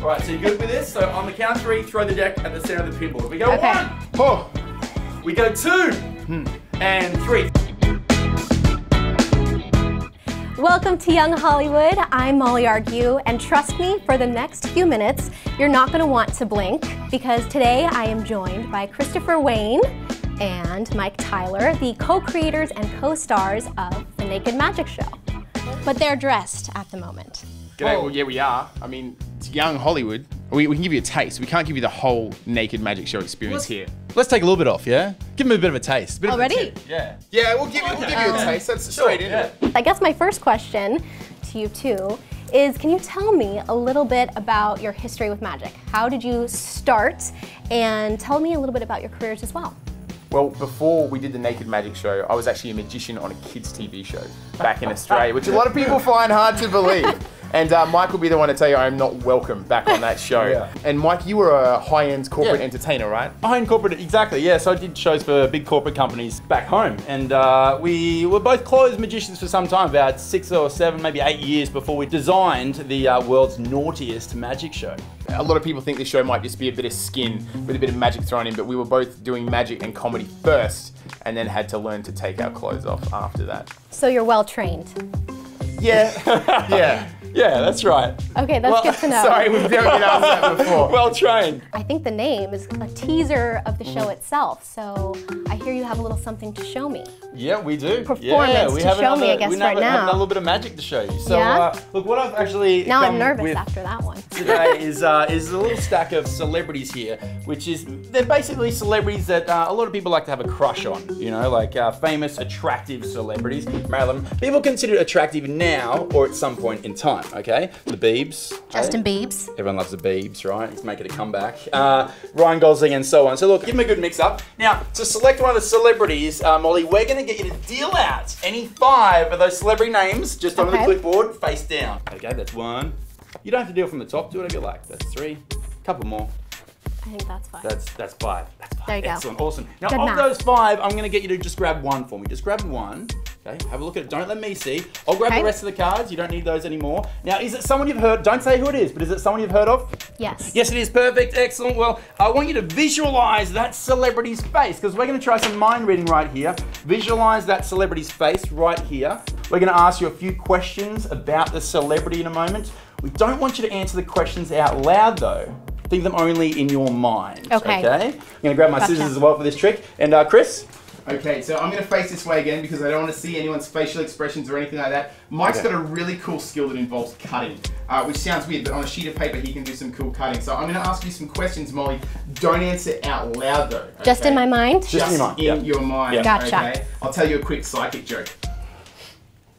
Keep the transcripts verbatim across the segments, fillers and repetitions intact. All right, so you're good with this? So on the count of three, throw the deck at the center of the pinball. We go okay. one, oh. we go two, hmm. and three. Welcome to Young Hollywood. I'm Molly Argue, and trust me, for the next few minutes, you're not gonna want to blink, because today I am joined by Christopher Wayne and Mike Tyler, the co-creators and co-stars of The Naked Magic Show. But they're dressed at the moment. G'day, well, yeah, we are. I mean, it's Young Hollywood. We, we can give you a taste. We can't give you the whole Naked Magic Show experience let's, here. Let's take a little bit off, yeah? Give them a bit of a taste. Bit Already? Of a tip. Yeah. Yeah, we'll give you, we'll give you a taste. That's sure, straight in yeah. it. I guess my first question to you two is, can you tell me a little bit about your history with magic? How did you start? And tell me a little bit about your careers as well. Well, before we did the Naked Magic Show, I was actually a magician on a kids' T V show back in Australia, which a lot of people find hard to believe. And uh, Mike will be the one to tell you I am not welcome back on that show. Yeah. And Mike, you were a high-end corporate yeah. entertainer, right? High-end corporate, exactly, yeah. So I did shows for big corporate companies back home. And uh, we were both closed magicians for some time, about six or seven, maybe eight years before we designed the uh, world's naughtiest magic show. A lot of people think this show might just be a bit of skin with a bit of magic thrown in, but we were both doing magic and comedy first and then had to learn to take our clothes off after that. So you're well-trained? Yeah. yeah. Yeah, that's right. Okay, that's well, good to know. Sorry, we've never been asked that before. Well trained. I think the name is a teaser of the show itself, so I hear you have a little something to show me. Yeah, we do. Performance yeah, we to have show another, me, I guess, we right have, now. We have a little bit of magic to show you. So, yeah? uh, look, what I've actually Now I'm nervous after that one. today is, uh, is a little stack of celebrities here, which is, they're basically celebrities that uh, a lot of people like to have a crush on, you know, like uh, famous, attractive celebrities. Marilyn, people consider it attractive now or at some point in time. Okay, the Biebs. Justin hey? Biebs. Everyone loves the Biebs, right? He's making a comeback. Uh, Ryan Gosling and so on. So look, give them a good mix up. Now, to select one of the celebrities, uh, Molly, we're gonna get you to deal out any five of those celebrity names just okay. on the clipboard, face down. Okay, that's one. You don't have to deal from the top, do whatever you like. That's three, couple more. I think that's five. That's, that's five. That's five. There you Excellent. go. Awesome. Now, good of math. those five, I'm gonna get you to just grab one for me. Just grab one. Okay, have a look at it. Don't let me see. I'll grab okay. the rest of the cards. You don't need those anymore. Now, is it someone you've heard? Don't say who it is, but is it someone you've heard of? Yes. Yes, it is. Perfect. Excellent. Well, I want you to visualize that celebrity's face, because we're going to try some mind reading right here. Visualize that celebrity's face right here. We're going to ask you a few questions about the celebrity in a moment. We don't want you to answer the questions out loud, though. Think them only in your mind. Okay. okay? I'm going to grab my gotcha. scissors as well for this trick. And uh, Chris? Okay, so I'm going to face this way again because I don't want to see anyone's facial expressions or anything like that. Mike's okay. got a really cool skill that involves cutting, uh, which sounds weird, but on a sheet of paper he can do some cool cutting. So I'm going to ask you some questions, Molly. Don't answer out loud, though. Okay? Just in my mind? Just, Just in, mind. in yep. your mind. Yep. Gotcha. Okay? I'll tell you a quick psychic joke.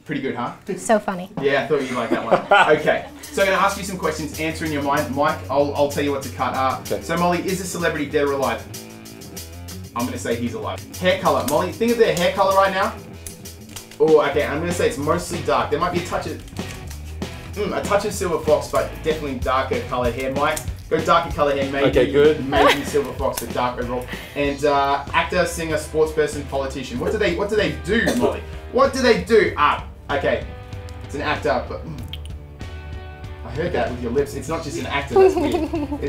Pretty good, huh? So funny. Yeah, I thought you'd like that one. Okay, so I'm going to ask you some questions. Answer in your mind. Mike, I'll, I'll tell you what to cut. Uh, okay. So Molly, is a celebrity dead or alive? I'm going to say he's alive. Hair color. Molly, think of their hair color right now. Oh, okay. I'm going to say it's mostly dark. There might be a touch of... Mm, a touch of silver fox, but definitely darker colored hair. Mike, go darker colored hair. Maybe, okay, good. Maybe silver fox, but dark overall. And uh, actor, singer, sports person, politician. What do they What do, they do, Molly? What do they do? Ah, okay. It's an actor, but... Mm, I heard that with your lips. It's not just an actor, that's weird.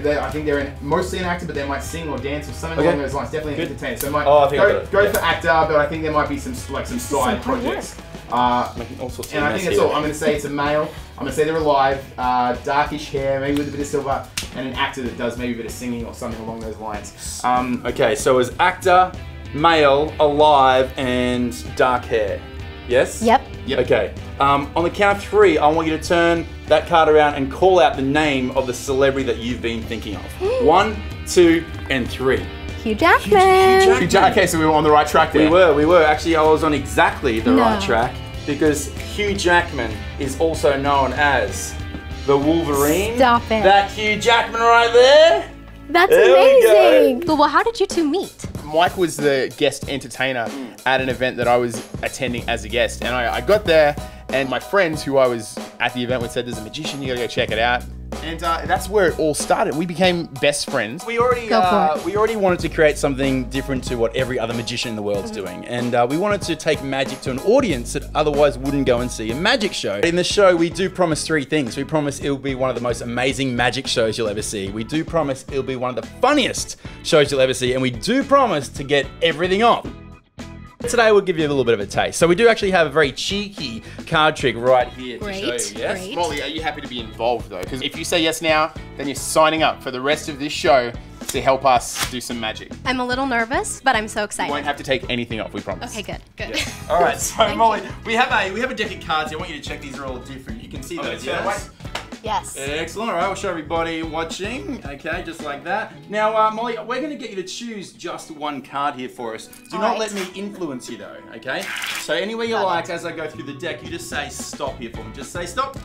I think they're in, mostly an actor, but they might sing or dance or something okay. along those lines. Definitely an entertainer. So might oh, I think go, go yeah. for actor, but I think there might be some like some side projects. Uh, Making all sorts and of I think that's here. all. I'm going to say it's a male. I'm going to say they're alive, uh, darkish hair, maybe with a bit of silver, and an actor that does maybe a bit of singing or something along those lines. Um, okay, so as actor, male, alive, and dark hair. Yes? Yep. Yep. Okay. Um, on the count of three, I want you to turn that card around and call out the name of the celebrity that you've been thinking of. One, two, and three. Hugh Jackman. Hugh, Hugh Jackman. Hugh Jackman. Okay, so we were on the right track there. We were, we were. Actually, I was on exactly the no. right track because Hugh Jackman is also known as the Wolverine. Stop it. That Hugh Jackman right there. That's there amazing. We go. Well, how did you two meet? Mike was the guest entertainer at an event that I was attending as a guest, and I, I got there, and my friends who I was at the event with said, there's a magician, you gotta go check it out. And uh, that's where it all started. We became best friends. We already uh, we already wanted to create something different to what every other magician in the world's doing. And uh, we wanted to take magic to an audience that otherwise wouldn't go and see a magic show. In the show, we do promise three things. We promise it'll be one of the most amazing magic shows you'll ever see. We do promise it'll be one of the funniest shows you'll ever see. And we do promise to get everything off. Today we'll give you a little bit of a taste. So we do actually have a very cheeky card trick right here great, to show you. Yes? Great. Molly, are you happy to be involved though? Because if you say yes now, then you're signing up for the rest of this show to help us do some magic. I'm a little nervous, but I'm so excited. You won't have to take anything off, we promise. Okay, good, good. Yeah. All right, so Molly, we have a we have a deck of cards here. I want you to check these are all different. You can see those, yes? Yes. Excellent. All right, we'll show everybody watching. Okay, just like that. Now, uh, Molly, we're going to get you to choose just one card here for us. Do all not right. let me influence you, though, okay? So anywhere you Love like, it. as I go through the deck, you just say stop here for me. Just say stop.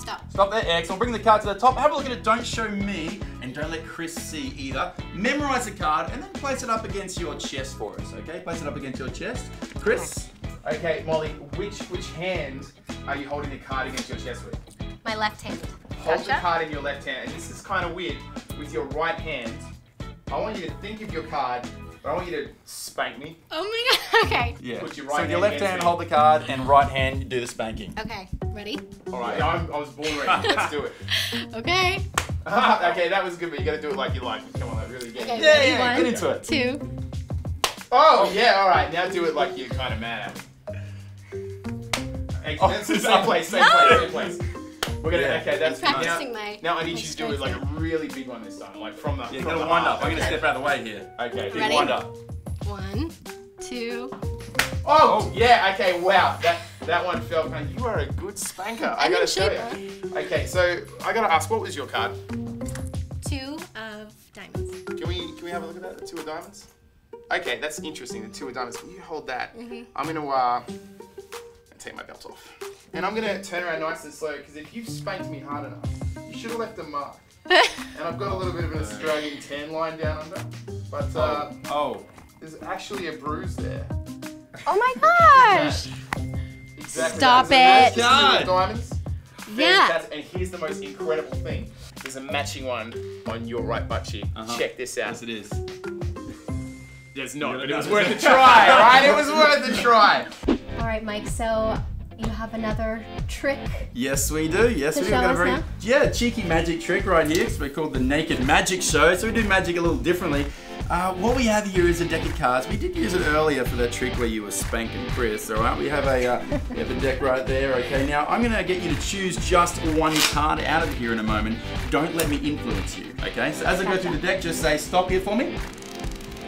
Stop. Stop there, excellent. Bring the card to the top. Have a look at it. Don't show me, and don't let Chris see either. Memorize the card, and then place it up against your chest for us, okay? Place it up against your chest. Chris? Okay, Molly, which, which hand are you holding the card against your chest with? My left hand. Hold gotcha. the card in your left hand. And this is kind of weird. With your right hand, I want you to think of your card, but I want you to spank me. Oh my god, okay. Yeah. Put your right so hand your left hand, hold the card, and right hand, do the spanking. Okay, ready? All right, yeah. I'm, I was born ready. Let's do it. Okay. Okay, that was good, but you gotta do it like you like it. Come on, that really good. Okay, yeah, yeah, one, get into it. Two. Oh, yeah, all right. Now do it like you're kind of mad at me. Oh, same place, same place, same place. We're gonna, yeah. okay, that's I'm practicing now, my, now I need you to do it like a really big one this time, like from the Yeah, you gotta wind up. I'm gonna step out of the way here. Okay, big Ready? wind up. One, two. Oh, yeah, okay, wow. That that one fell kind of, you are a good spanker. I gotta show you. Okay, so I gotta ask, what was your card? Two of diamonds. Can we can we have a look at that, the two of diamonds? Okay, that's interesting, the two of diamonds. Will you hold that? Mm-hmm. I'm gonna uh, take my belt off. And I'm gonna turn around nice and slow, because if you've spanked me hard enough, you should have left a mark. And I've got a little bit of an Australian tan line down under, but uh, oh. oh, there's actually a bruise there. Oh my gosh! Exactly. Stop it! Nice diamonds. Yeah. And here's the most incredible thing: there's a matching one on your right butt cheek. Uh-huh. Check this out. Yes, it is. There's not, but it was worth a try, right? It was worth a try. All right, Mike. So. You have another trick? Yes, we do. Yes, we do. Got a very now? yeah cheeky magic trick right here. So we're called the Naked Magic Show. So we do magic a little differently. Uh, what we have here is a deck of cards. We did use it earlier for that trick where you were spanking Chris. All right, we have a uh, we have a deck right there. Okay, now I'm gonna get you to choose just one card out of here in a moment. Don't let me influence you. Okay, so as I go through the deck, just say stop here for me.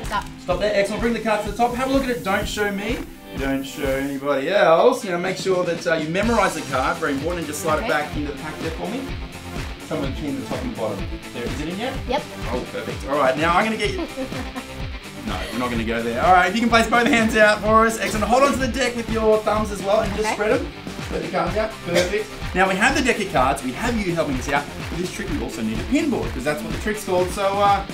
Stop. Stop there. Excellent. Bring the card to the top. Have a look at it. Don't show me. Don't show anybody else. You know, make sure that uh, you memorize the card. Very important. Just slide okay. it back into the pack there for me. Someone key in the top and bottom. There, is it in yet? Yep. Oh, perfect. All right, now I'm gonna get you. No, we're not gonna go there. All right, if you can place both hands out for us, excellent. Hold onto the deck with your thumbs as well, and okay. just spread them. Spread the cards out. Perfect. Now we have the deck of cards. We have you helping us out. For this trick, we also need a pinboard because that's what the trick's called. So. Uh,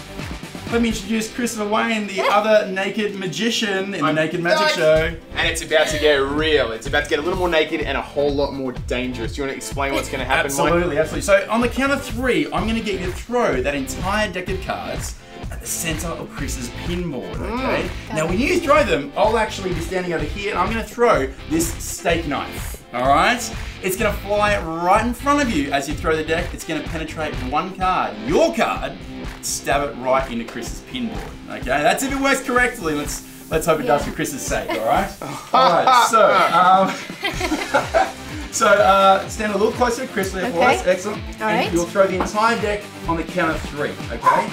Let me introduce Christopher Wayne, the yeah. other naked magician in I'm the Naked Magic nice. Show. And it's about to get real. It's about to get a little more naked and a whole lot more dangerous. Do you want to explain what's going to happen, Absolutely, Mike? absolutely. So on the count of three, I'm going to get you to throw that entire deck of cards at the center of Chris's pinboard, okay? Mm. Now when you throw them, I'll actually be standing over here and I'm going to throw this steak knife, all right? It's going to fly right in front of you as you throw the deck. It's going to penetrate one card, your card, stab it right into Chris's pinboard. Okay, that's if it works correctly. Let's let's hope it yeah. does for Chris's sake. All right. All right. So, um, so uh, stand a little closer, Chris. There for us. Excellent. All and right. You'll throw the entire deck on the count of three. Okay.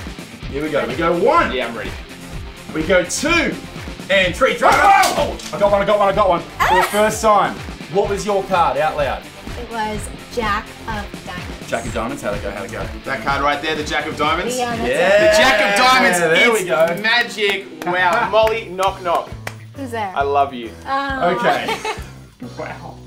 Here we go. Ready? We go one. Yeah, I'm ready. We go two, and three. Throw. Oh, I got one. I got one. I got one. Ah. For the first time. What was your card? Out loud. It was Jack of Diamonds. Jack of Diamonds, how'd it go, how'd it go? That card right there, the Jack of Diamonds. Yeah, that's yeah. The Jack of Diamonds, yeah, there we go. Magic. Wow. Molly, knock, knock. Who's there? I love you. Um. Okay. Wow.